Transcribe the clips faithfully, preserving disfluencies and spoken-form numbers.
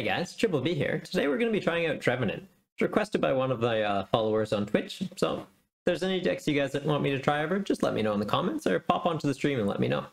Hey guys, Triple B here. Today we're going to be trying out Trevenant. It's requested by one of my uh, followers on Twitch, so if there's any decks you guys that want me to try ever, just let me know in the comments or pop onto the stream and let me know.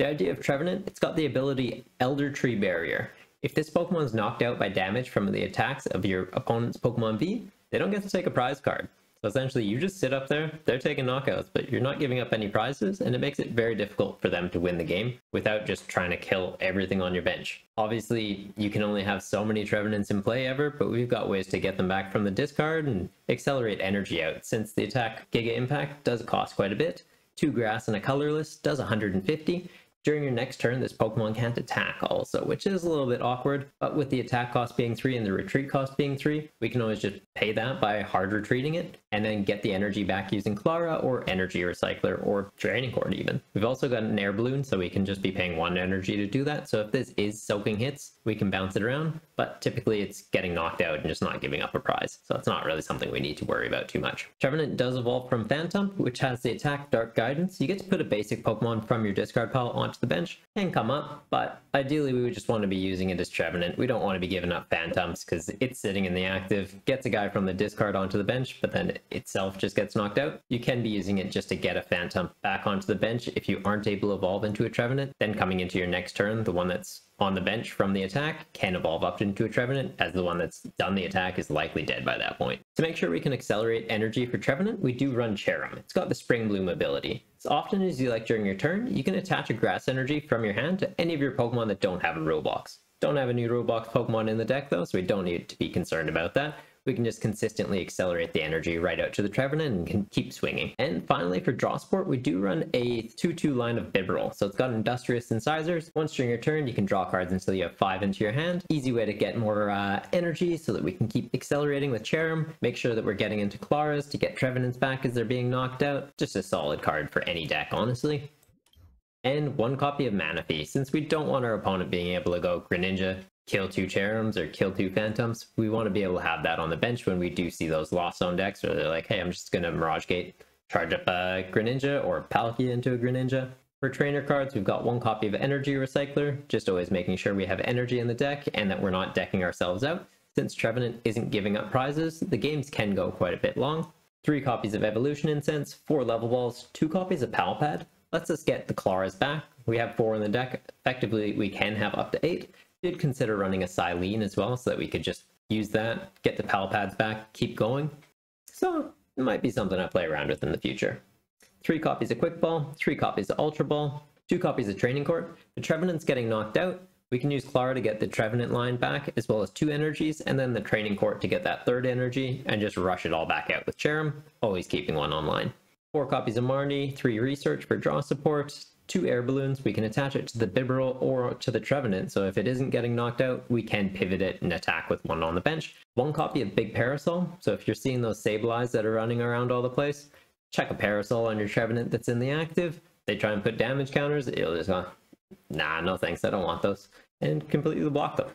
The idea of Trevenant, it's got the ability Elder Tree Barrier. If this Pokemon is knocked out by damage from the attacks of your opponent's Pokemon V, they don't get to take a prize card. So essentially you just sit up there, they're taking knockouts, but you're not giving up any prizes, and it makes it very difficult for them to win the game without just trying to kill everything on your bench. Obviously, you can only have so many Trevenants in play ever, but we've got ways to get them back from the discard and accelerate energy out, since the attack Giga Impact does cost quite a bit. Two grass and a colorless does one hundred fifty. During your next turn, this Pokemon can't attack also, which is a little bit awkward, but with the attack cost being three and the retreat cost being three, we can always just pay that by hard retreating it, and then get the energy back using Klara or Energy Recycler or Training Court even. We've also got an air balloon, so we can just be paying one energy to do that, so if this is soaking hits, we can bounce it around, but typically it's getting knocked out and just not giving up a prize, so it's not really something we need to worry about too much. Trevenant does evolve from Phantump, which has the attack Dark Guidance. You get to put a basic Pokemon from your discard pile on to the bench and come up, but ideally we would just want to be using it as Trevenant. We don't want to be giving up Phantumps because it's sitting in the active, gets a guy from the discard onto the bench, but then it itself just gets knocked out. You can be using it just to get a Phantump back onto the bench if you aren't able to evolve into a Trevenant. Then coming into your next turn, the one that's on the bench from the attack can evolve up into a Trevenant, as the one that's done the attack is likely dead by that point. To make sure we can accelerate energy for Trevenant, we do run Cherrim. It's got the Spring Bloom ability. As often as you like during your turn, you can attach a grass energy from your hand to any of your Pokemon that don't have a rule box. Don't have any rule box Pokemon in the deck though, so we don't need to be concerned about that. We can just consistently accelerate the energy right out to the Trevenant and can keep swinging. And finally, for draw support, we do run a two two line of Bibarel. So it's got Industrious Incisors. Once during your turn, you can draw cards until you have five into your hand. Easy way to get more uh, energy so that we can keep accelerating with Cherrim. Make sure that we're getting into Claras to get Trevenants back as they're being knocked out. Just a solid card for any deck, honestly. And one copy of Manaphy, since we don't want our opponent being able to go Greninja, kill two Cherrims or kill two Phantumps. We want to be able to have that on the bench when we do see those Lost Zone decks where they're like, hey, I'm just going to Mirage Gate, charge up a Greninja or Palkia into a Greninja. For trainer cards, we've got one copy of Energy Recycler, just always making sure we have energy in the deck and that we're not decking ourselves out. Since Trevenant isn't giving up prizes, the games can go quite a bit long. Three copies of Evolution Incense, four Level Balls, two copies of Pal Pad. Let's us get the Claras back. We have four in the deck. Effectively, we can have up to eight. Did consider running a Silene as well, so that we could just use that, get the Pal Pads back, keep going. So it might be something I play around with in the future. Three copies of Quick Ball, three copies of Ultra Ball, two copies of Training Court. The Trevenant's getting knocked out. We can use Klara to get the Trevenant line back, as well as two energies, and then the Training Court to get that third energy, and just rush it all back out with Cherrim, always keeping one online. Four copies of Marnie, three Research for draw support, two air balloons. We can attach it to the Bibarel or to the Trevenant, so if it isn't getting knocked out, we can pivot it and attack with one on the bench. One copy of Big Parasol, so if you're seeing those Sableyes that are running around all the place, check a Parasol on your Trevenant that's in the active. They try and put damage counters, it'll just go, nah, no thanks, I don't want those, and completely block them.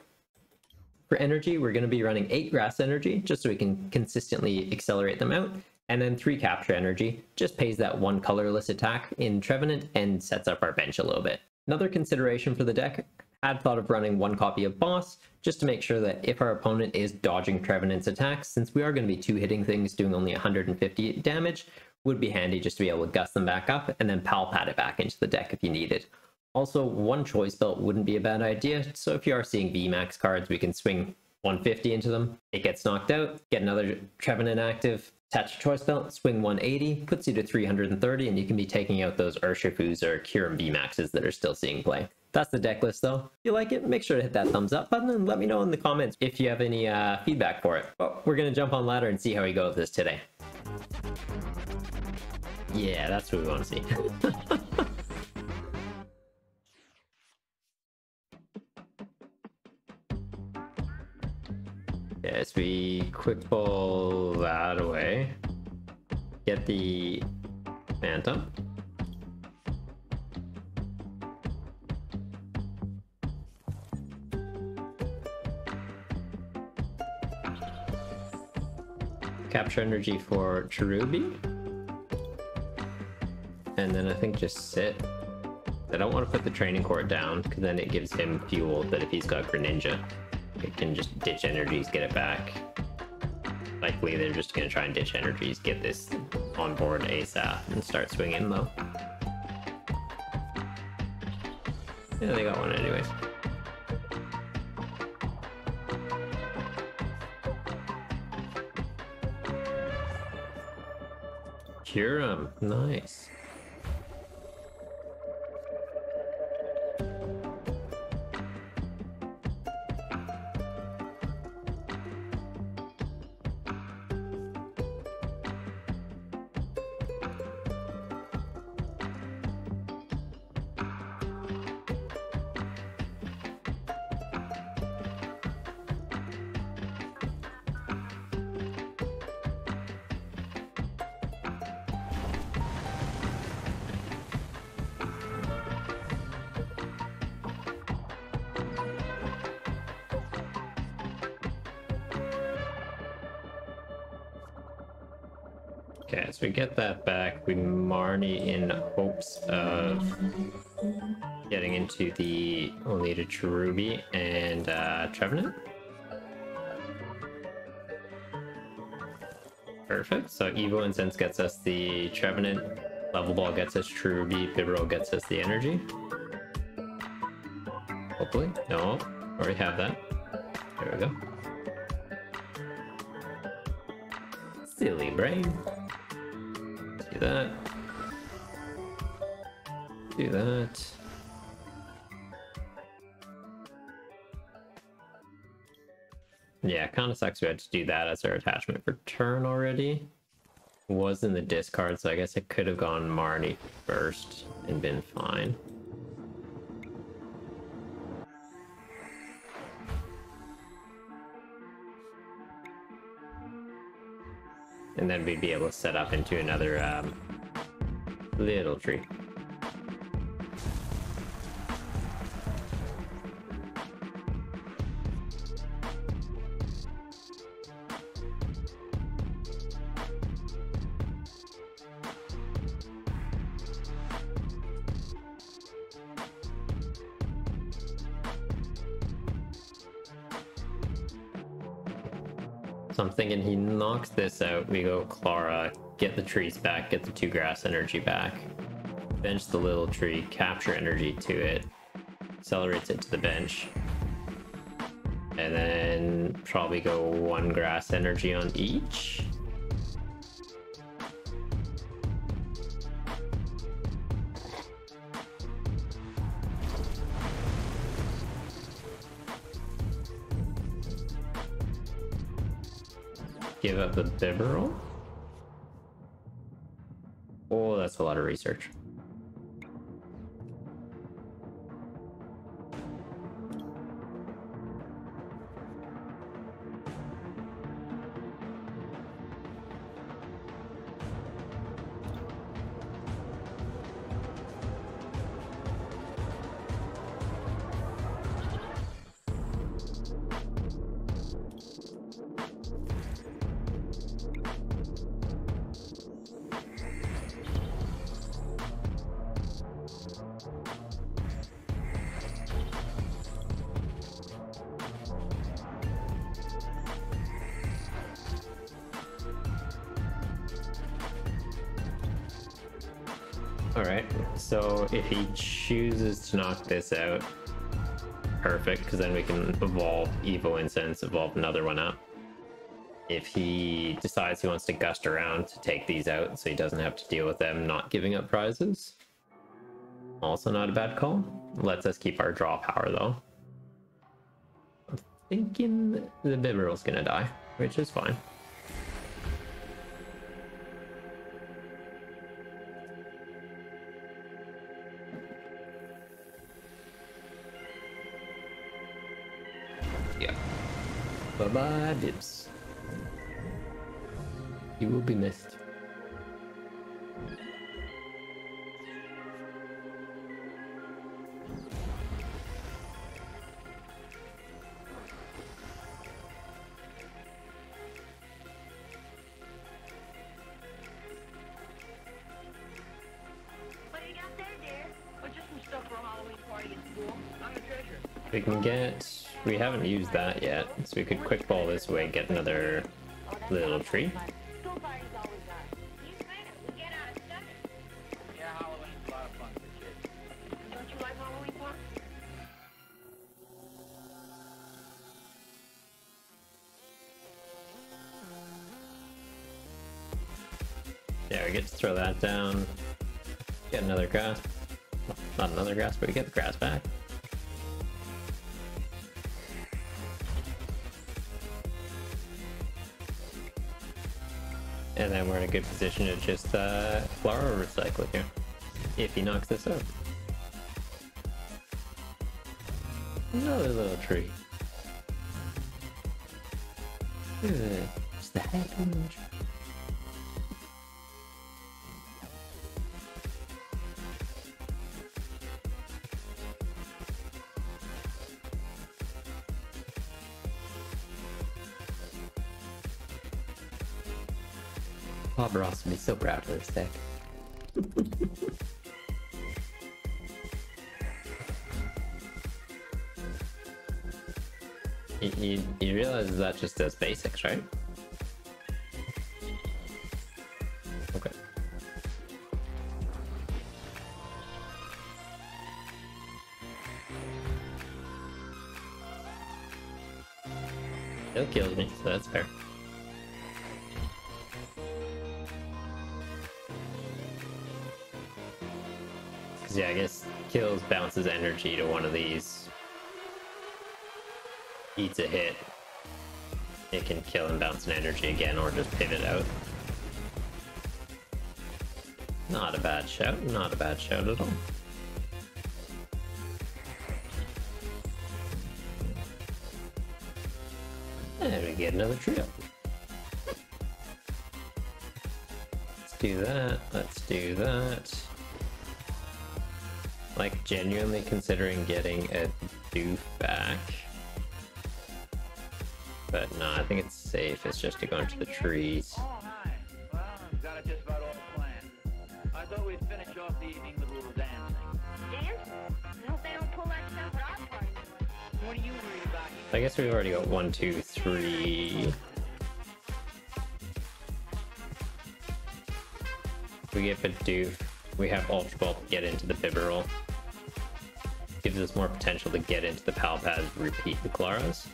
For energy, we're going to be running eight grass energy, just so we can consistently accelerate them out. And then three Capture Energy, just pays that one colorless attack in Trevenant and sets up our bench a little bit. Another consideration for the deck, I'd thought of running one copy of Boss, just to make sure that if our opponent is dodging Trevenant's attacks, since we are going to be two-hitting things doing only one hundred fifty damage, would be handy just to be able to gust them back up and then Pal Pad it back into the deck if you need it. Also, one Choice Belt wouldn't be a bad idea, so if you are seeing V MAX cards, we can swing one fifty into them, it gets knocked out, get another Trevenant active, attach a Choice Belt, swing one eighty, puts you to three hundred thirty, and you can be taking out those Urshifus or Kirin V MAXes that are still seeing play. That's the deck list though. If you like it, make sure to hit that thumbs up button and let me know in the comments if you have any uh, feedback for it. But we're going to jump on ladder and see how we go with this today. Yeah, that's what we want to see. Yes, we Quick Ball that away. Get the Phantom. Capture energy for Cherubi. And then I think just sit. I don't want to put the Training Court down because then it gives him fuel that if he's got Greninja. It can just ditch energies, get it back. Likely they're just going to try and ditch energies, get this on board ASAP, and start swinging low. Yeah, they got one anyways. Cherrim, nice. Okay, so we get that back. We Marnie in hopes of getting into the Onita Cherubi and uh, Trevenant. Perfect. So Evo Incense gets us the Trevenant, Level Ball gets us Cherubi, Bibarel gets us the energy. Hopefully. No, already have that. There we go. Silly brain. Do that. Do that. Yeah, kind of sucks we had to do that as our attachment for turn already. Was in the discard, so I guess I could have gone Marnie first and been fine. And then we'd be able to set up into another um, little tree. I'm thinking he knocks this out, we go Klara, get the trees back, get the two grass energy back, bench the little tree, capture energy to it, accelerates it to the bench, and then probably go one grass energy on each. Give up the Bibarel. Oh, that's a lot of research. Alright, so if he chooses to knock this out, perfect, because then we can evolve Evo Incense, evolve another one up. If he decides he wants to gust around to take these out so he doesn't have to deal with them not giving up prizes, also not a bad call. Lets us keep our draw power though. I'm thinking the Bibarel's gonna die, which is fine. Bye-bye, Bibs. You will be missed. What do you got there, dear? Well, just some stuff for a Halloween party at school. I'm a treasure. We can get We haven't used that yet, so we could quick ball this way, get another little tree. Yeah, we get to throw that down, get another grass, well, not another grass, but we get the grass back. And then we're in a good position to just uh, Klara recycle here, if he knocks this up. Another little tree. Good. Just the heck on the tree. Bob Ross would be so proud of this deck. you, you, you realize that just does basics, right? Okay. Still kills me, so that's fair. Yeah, I guess kills, bounces energy to one of these, eats a hit, it can kill and bounce an energy again, or just pivot out. Not a bad shout, not a bad shout at all. And we get another tree up. Let's do that, let's do that. Like, genuinely considering getting a doof back. But no, I think it's safe. It's just to go into the trees. Oh, hi. Well, we've got just about all planned. I thought we'd finish off the evening with a little dancing. Dance? I hope they don't pull that stuff out of party. What are you worried about? I guess we've already got one, two, three. We get a doof. We have Ultra Ball to get into the Bibarel. Gives us more potential to get into the Pal Pad, repeat the Klaras.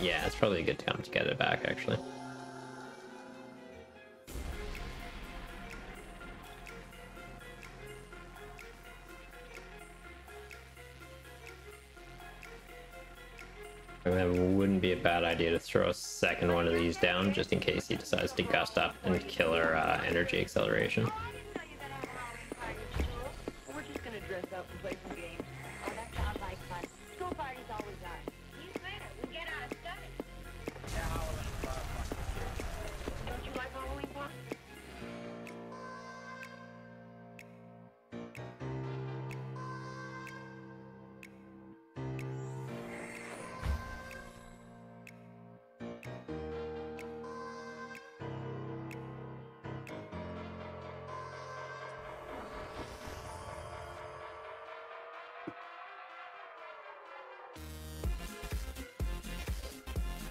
Yeah, it's probably a good time to get it back, actually. It wouldn't be a bad idea to throw a second one of these down, just in case he decides to gust up and kill our uh, energy acceleration.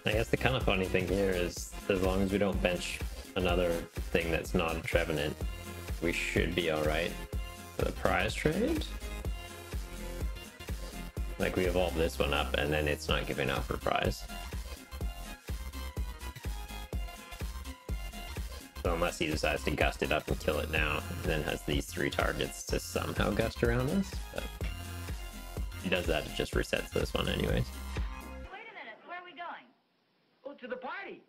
I guess the kind of funny thing here is, as long as we don't bench another thing that's not a Trevenant, we should be alright for the prize trade. Like, we evolve this one up and then it's not giving up for prize. So unless he decides to gust it up and kill it now, and then has these three targets to somehow gust around us, but if he does that, it just resets this one anyways. To the party.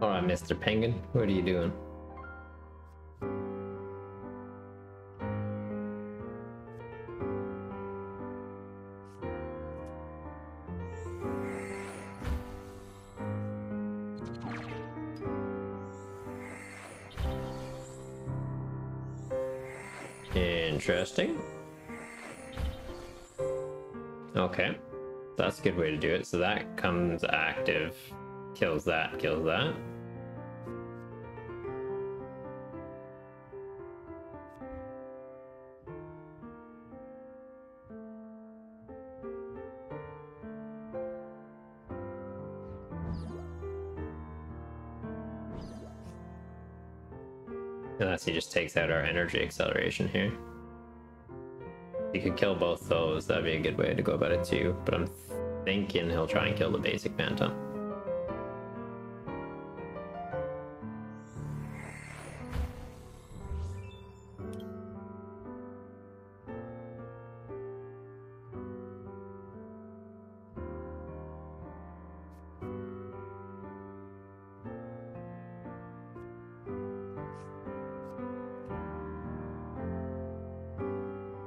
All right, Mister Penguin, what are you doing? Interesting. Okay. So that's a good way to do it. So that comes active, kills that, kills that. Unless he just takes out our energy acceleration here. He could kill both those, that'd be a good way to go about it too, but I'm thinking he'll try and kill the basic Phantump.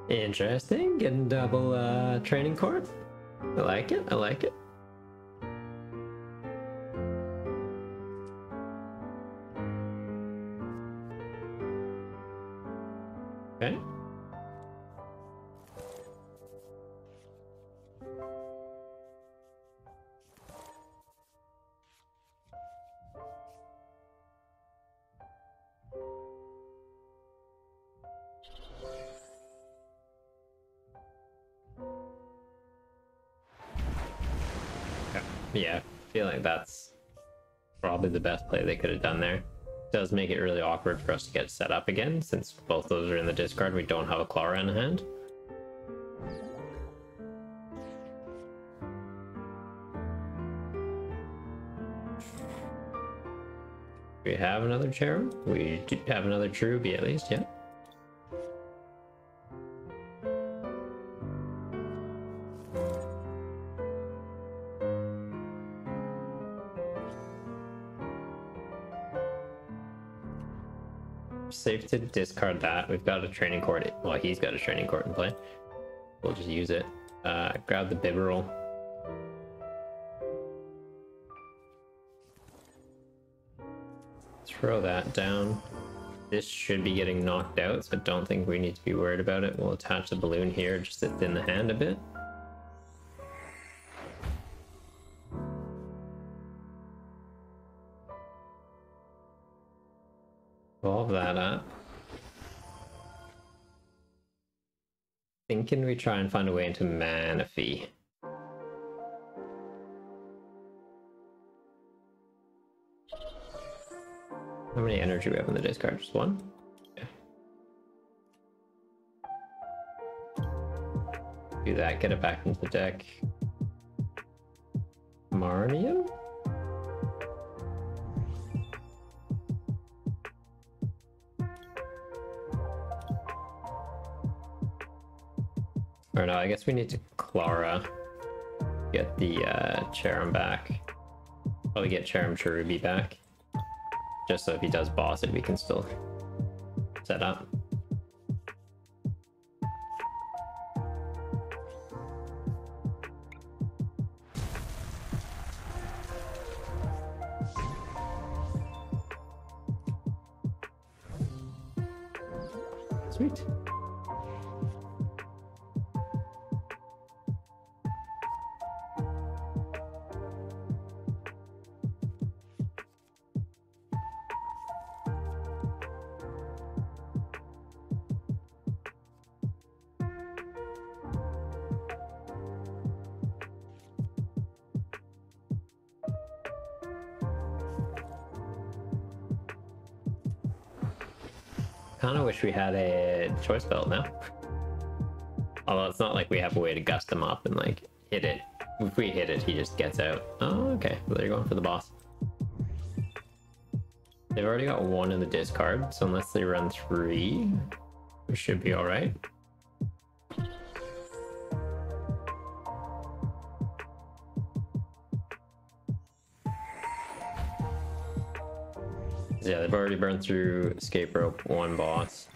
Interesting, getting double uh, training court. I like it, I like it. Okay. Yeah, I feel like that's probably the best play they could have done there. It does make it really awkward for us to get set up again, since both those are in the discard and we don't have a Klara in hand. Do we have another Cherrim? We do have another Cherubi at least, yeah. Safe to discard that. We've got a training court. Well, he's got a training court in play. We'll just use it. Uh, grab the Bibarel. Throw that down. This should be getting knocked out, so I don't think we need to be worried about it. We'll attach the balloon here just to thin the hand a bit. Evolve that up. Thinking we try and find a way into Manaphy. How many energy we have in the discard? Just one? Yeah. Do that, get it back into the deck. Marnie? Or no, I guess we need to Klara, get the uh, Cherrim back. Probably get Cherrim Cherubi back. Just so if he does boss it, we can still set up. Sweet. Kind of wish we had a choice belt now. Although it's not like we have a way to gust him up and like hit it. If we hit it, he just gets out. Oh, okay. Well, they're going for the boss. They've already got one in the discard, so unless they run three, we should be all right. Yeah, they've already burned through Escape Rope, one boss.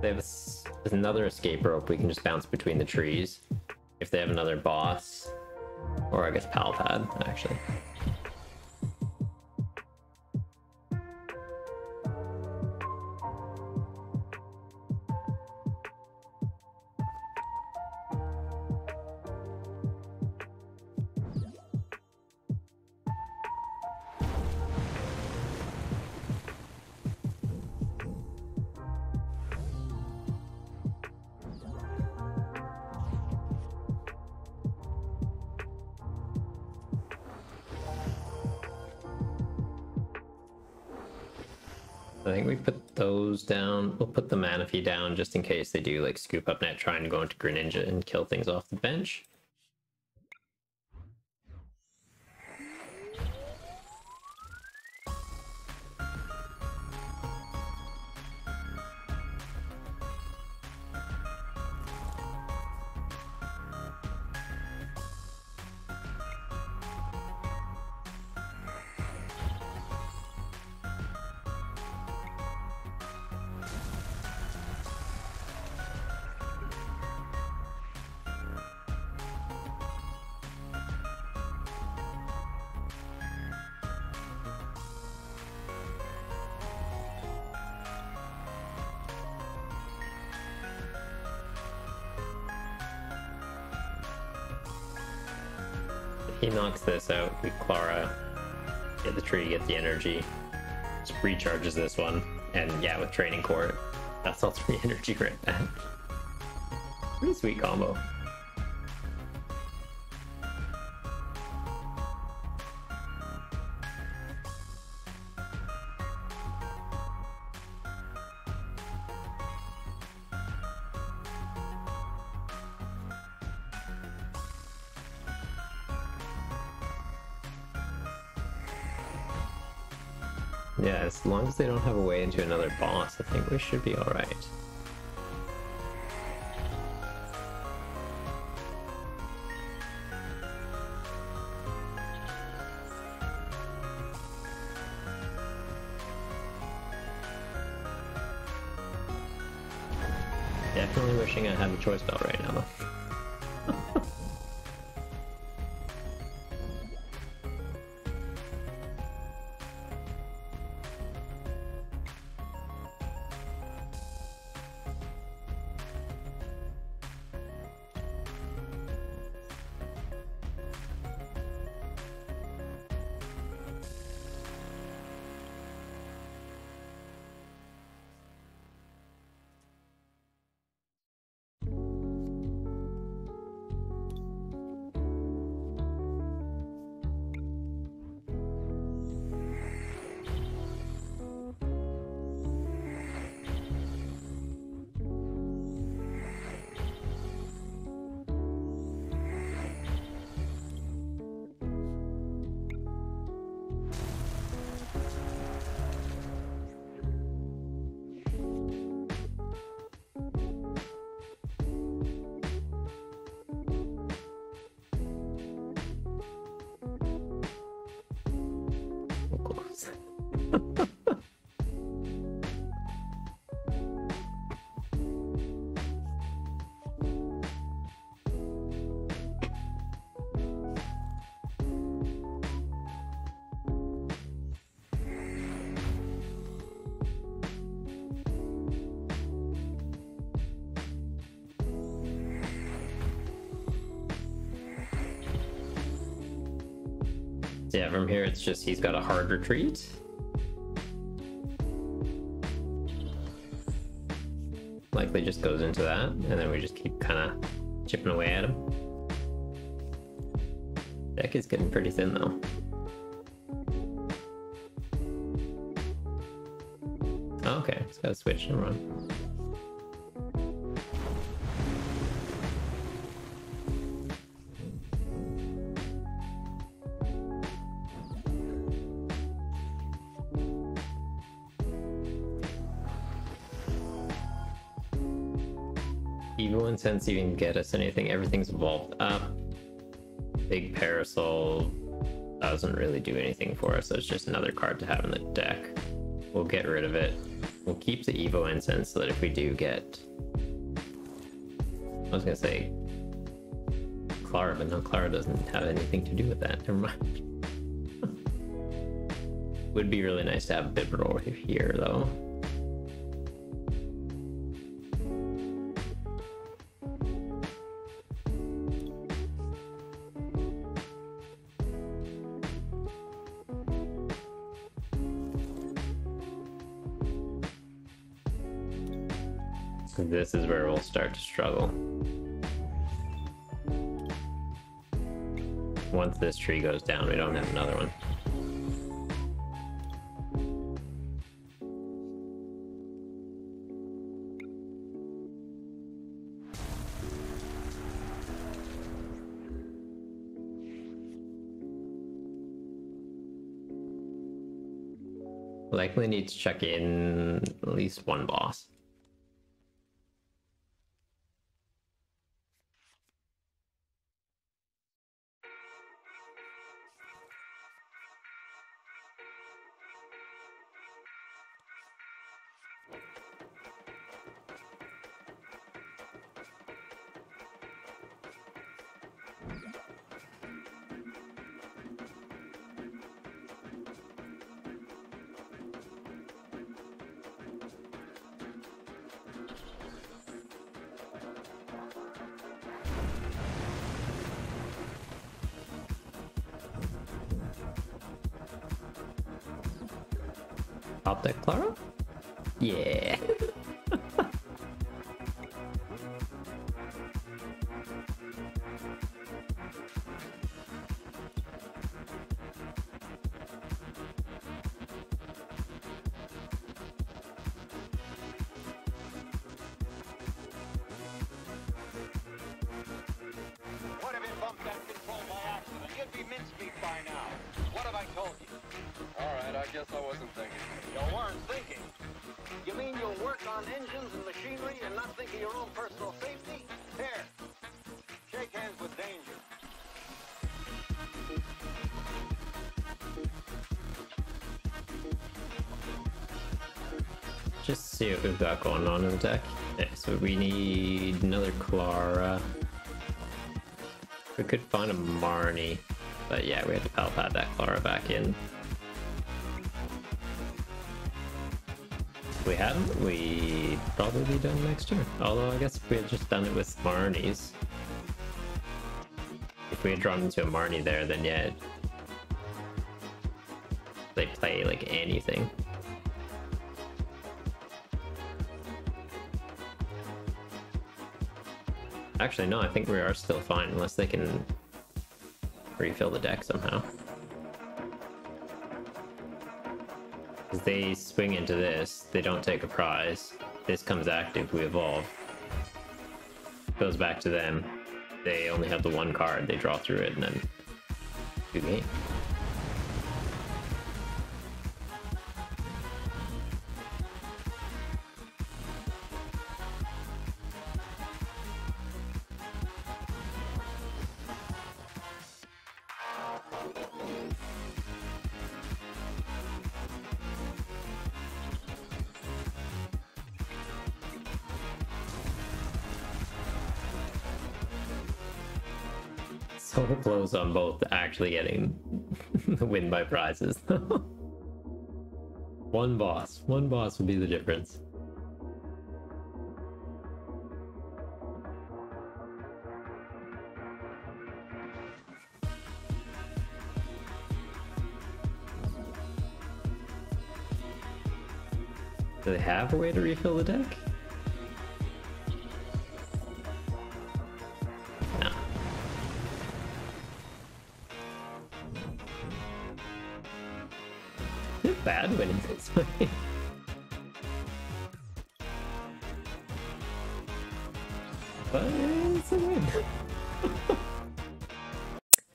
They have a, another Escape Rope, we can just bounce between the trees. If they have another boss, or I guess Pal Pad, actually. I think we put those down. We'll put the Manaphy down just in case they do like Scoop Up Net trying to go into Greninja and kill things off the bench. He knocks this out with Klara, get the tree, get the energy, just recharges this one, and yeah, with Training Court, that's all three energy right back. Pretty sweet combo. Yeah, as long as they don't have a way into another boss, I think we should be alright. Definitely wishing I had a Choice Belt right now, though. Yeah, from here it's just he's got a hard retreat. Likely just goes into that, and then we just keep kind of chipping away at him. Deck is getting pretty thin though. Okay, just gotta switch and run. Sense even get us anything, everything's evolved up. Big Parasol doesn't really do anything for us, so it's just another card to have in the deck. We'll get rid of it. We'll keep the Evo Incense so that if we do get... I was gonna say Klara, but no, Klara doesn't have anything to do with that, never mind. Would be really nice to have Bibarel here though. This is where we'll start to struggle. Once this tree goes down, we don't have another one. Likely need to check in at least one boss. Stop that, Klara? Yeah. Would have been bumped that control by accident. You'd be mincemeat by now. What have I told you? All right, I guess I wasn't thinking. You weren't thinking? You mean you'll work on engines and machinery and not think of your own personal safety? Here, shake hands with danger. Just see what we've got going on in the deck. Okay, so we need another Klara. We could find a Marnie. But yeah, we have to Pal Pad that Klara back in. We hadn't, we probably be done next year. Although I guess if we had just done it with Marnies. If we had drawn into a Marnie there, then yeah, they play like anything. Actually no, I think we are still fine unless they can refill the deck somehow. Because they swing into this, they don't take a prize, this comes active, we evolve, goes back to them, they only have the one card, they draw through it, and then good game. Blows on both actually getting the win by prizes. One boss. One boss would be the difference. Do they have a way to refill the deck?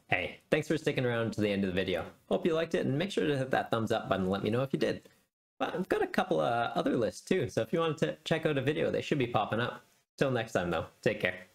Hey, thanks for sticking around to the end of the video. Hope you liked it, and make sure to hit that thumbs up button and let me know if you did. But I've got a couple of other lists too, so if you want to check out a video, they should be popping up. Till next time though, take care.